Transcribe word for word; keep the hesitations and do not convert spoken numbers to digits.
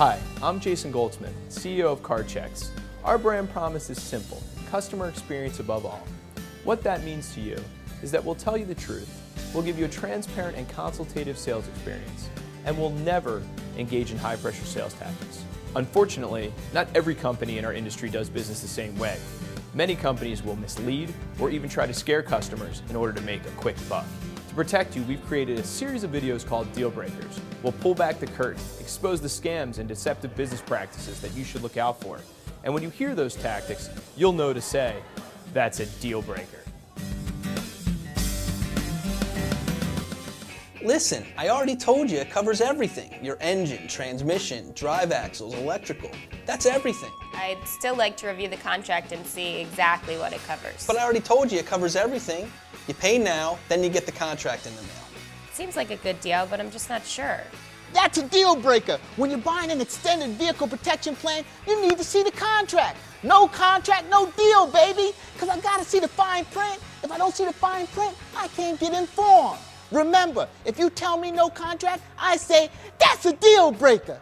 Hi, I'm Jason Goldsmith, C E O of CARCHEX. Our brand promise is simple, customer experience above all. What that means to you is that we'll tell you the truth, we'll give you a transparent and consultative sales experience, and we'll never engage in high-pressure sales tactics. Unfortunately, not every company in our industry does business the same way. Many companies will mislead or even try to scare customers in order to make a quick buck. To protect you, we've created a series of videos called Deal Breakers. We'll pull back the curtain, expose the scams and deceptive business practices that you should look out for. And when you hear those tactics, you'll know to say, "That's a deal breaker." Listen, I already told you it covers everything. Your engine, transmission, drive axles, electrical. That's everything. I'd still like to review the contract and see exactly what it covers. But I already told you it covers everything. You pay now, then you get the contract in the mail. Seems like a good deal, but I'm just not sure. That's a deal breaker. When you're buying an extended vehicle protection plan, you need to see the contract. No contract, no deal, baby, because I got to see the fine print. If I don't see the fine print, I can't get informed. Remember, if you tell me no contract, I say, that's a deal breaker.